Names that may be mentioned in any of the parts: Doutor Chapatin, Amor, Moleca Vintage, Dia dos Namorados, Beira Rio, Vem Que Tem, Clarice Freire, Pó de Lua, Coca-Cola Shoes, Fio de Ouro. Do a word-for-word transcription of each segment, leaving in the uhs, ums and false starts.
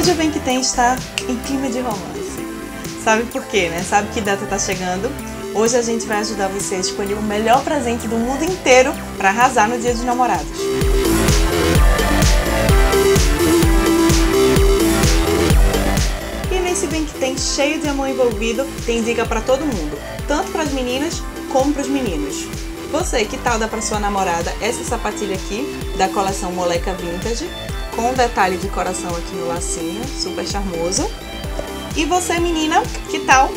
Hoje o Vem Que Tem está em clima de romance. Sabe por quê, né? Sabe que data está chegando? Hoje a gente vai ajudar você a escolher o melhor presente do mundo inteiro para arrasar no Dia dos Namorados. E nesse Vem Que Tem cheio de amor envolvido, tem dica para todo mundo, tanto para as meninas como para os meninos. Você, que tal dar para sua namorada essa sapatilha aqui, da coleção Moleca Vintage, com um detalhe de coração aqui no lacinho, super charmoso. E você, menina, que tal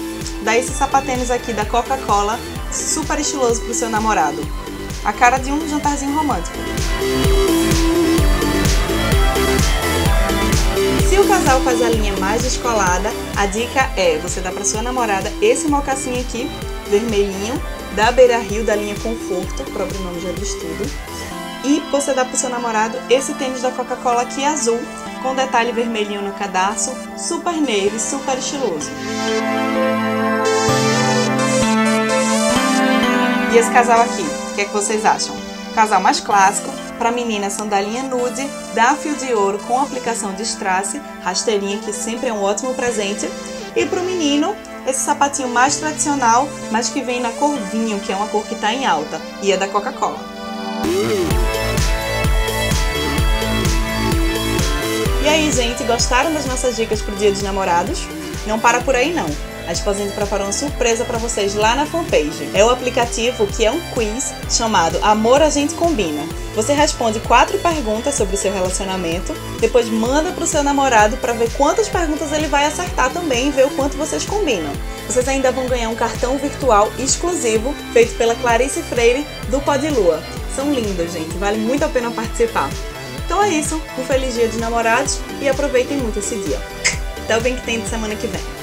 dar esse sapatênis aqui da Coca-Cola, super estiloso pro seu namorado? A cara de um jantarzinho romântico. Se o casal faz a linha mais descolada, a dica é você dar para sua namorada esse mocassinho aqui, vermelhinho, da Beira Rio, da linha Conforto, o próprio nome já diz tudo. E você dá pro seu namorado esse tênis da Coca-Cola aqui azul, com detalhe vermelhinho no cadarço, super neve, super estiloso. E esse casal aqui, o que é que vocês acham? Casal mais clássico, para menina sandalinha nude, da Fio de Ouro com aplicação de strass, rasteirinha, que sempre é um ótimo presente. E pro menino, esse sapatinho mais tradicional, mas que vem na cor vinho, que é uma cor que está em alta, e é da Coca-Cola. E aí, gente, gostaram das nossas dicas para o Dia dos Namorados? Não para por aí não, a Esposinha preparou uma surpresa para vocês lá na fanpage. É o aplicativo que é um quiz chamado Amor a gente combina. Você responde quatro perguntas sobre o seu relacionamento, depois manda para o seu namorado para ver quantas perguntas ele vai acertar também e ver o quanto vocês combinam. Vocês ainda vão ganhar um cartão virtual exclusivo feito pela Clarice Freire do Pó de Lua. São lindos, gente, vale muito a pena participar. Então é isso, um feliz Dia dos Namorados e aproveitem muito esse dia. Até o Vem Que Tem de semana que vem.